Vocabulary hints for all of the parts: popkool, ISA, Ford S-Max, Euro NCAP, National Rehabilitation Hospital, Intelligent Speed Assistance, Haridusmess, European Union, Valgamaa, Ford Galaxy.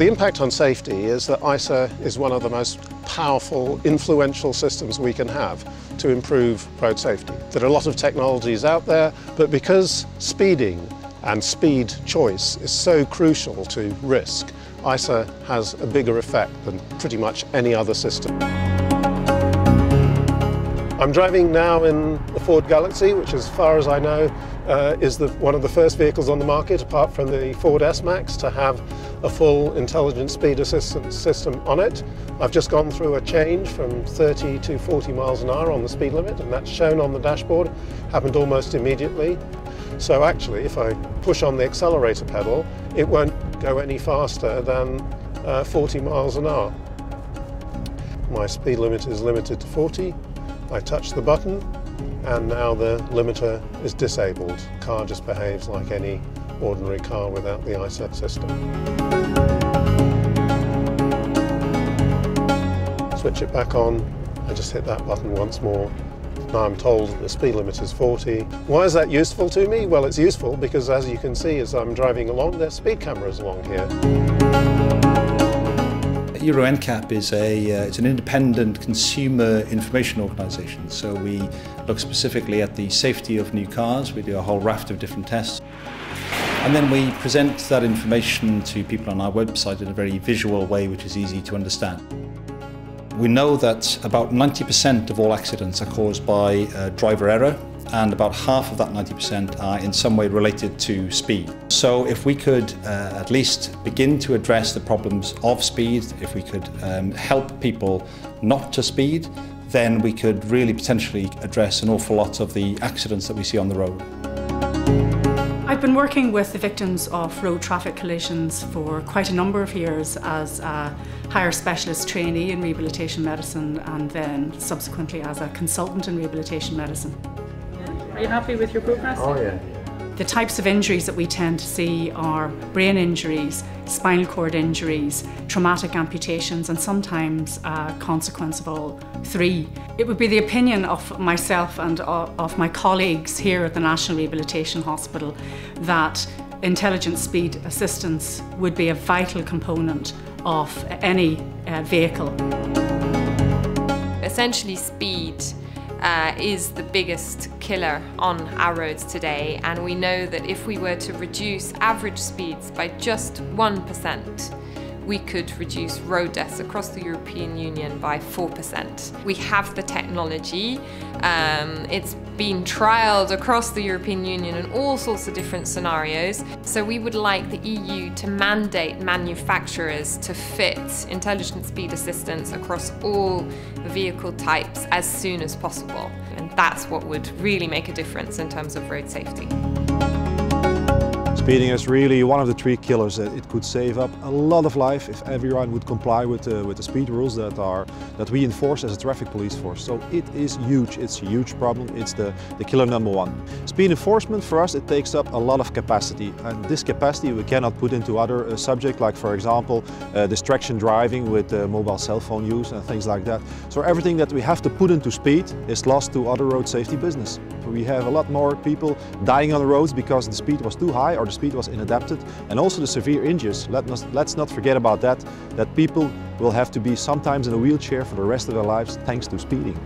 The impact on safety is that ISA is one of the most powerful, influential systems we can have to improve road safety. There are a lot of technologies out there, but because speeding and speed choice is so crucial to risk, ISA has a bigger effect than pretty much any other system. I'm driving now in the Ford Galaxy, which as far as I know is one of the first vehicles on the market, apart from the Ford S-Max, to have a full intelligent speed assistance system on it. I've just gone through a change from 30 to 40 miles an hour on the speed limit, and that's shown on the dashboard, happened almost immediately. So actually, if I push on the accelerator pedal, it won't go any faster than 40 miles an hour. My speed limit is limited to 40. I touch the button and now the limiter is disabled. The car just behaves like any ordinary car without the ISA system. Switch it back on, I just hit that button once more. Now I'm told that the speed limit is 40. Why is that useful to me? Well, it's useful because, as you can see, as I'm driving along, there's speed cameras along here. Euro NCAP is it's an independent consumer information organisation, so we look specifically at the safety of new cars. We do a whole raft of different tests, and then we present that information to people on our website in a very visual way which is easy to understand. We know that about 90% of all accidents are caused by driver error, and about half of that 90% are in some way related to speed. So if we could at least begin to address the problems of speed, if we could help people not to speed, then we could really potentially address an awful lot of the accidents that we see on the road. I've been working with the victims of road traffic collisions for quite a number of years as a higher specialist trainee in rehabilitation medicine, and then subsequently as a consultant in rehabilitation medicine. Are you happy with your progress? Oh yeah. The types of injuries that we tend to see are brain injuries, spinal cord injuries, traumatic amputations, and sometimes a consequence of all three. It would be the opinion of myself and of my colleagues here at the National Rehabilitation Hospital that intelligent speed assistance would be a vital component of any vehicle. Essentially, speed is the biggest killer on our roads today, and we know that if we were to reduce average speeds by just 1%, we could reduce road deaths across the European Union by 4%. We have the technology, it's been trialled across the European Union in all sorts of different scenarios, so we would like the EU to mandate manufacturers to fit intelligent speed assistance across all vehicle types as soon as possible. And that's what would really make a difference in terms of road safety. Speeding is really one of the three killers. It could save up a lot of life if everyone would comply with the speed rules that we enforce as a traffic police force. So it is huge. It's a huge problem. It's the killer number one. Speed enforcement for us, it takes up a lot of capacity, and this capacity we cannot put into other subjects, like for example distraction driving with mobile cell phone use and things like that. So everything that we have to put into speed is lost to other road safety business. We have a lot more people dying on the roads because the speed was too high or the speed was inadapted, and also the severe injuries. Let's not forget about that people will have to be sometimes in a wheelchair for the rest of their lives thanks to speeding.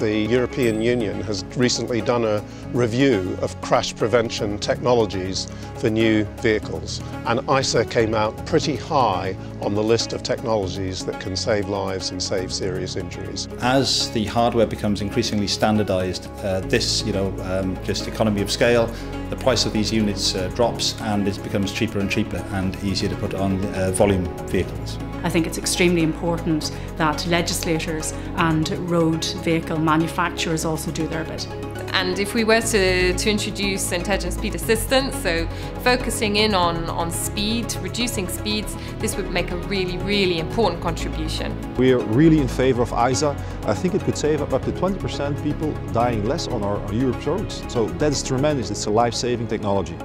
The European Union has recently done a review of crash prevention technologies for new vehicles, and ISA came out pretty high on the list of technologies that can save lives and save serious injuries. As the hardware becomes increasingly standardised, this, just economy of scale, the price of these units drops, and it becomes cheaper and cheaper and easier to put on volume vehicles. I think it's extremely important that legislators and road vehicle manufacturers also do their bit. And if we were to introduce intelligent speed assistance, so focusing in on speed, reducing speeds, this would make a really, really important contribution. We are really in favour of ISA. I think it could save up to 20% people dying less on Europe's roads. So that's tremendous. It's a life-saving technology.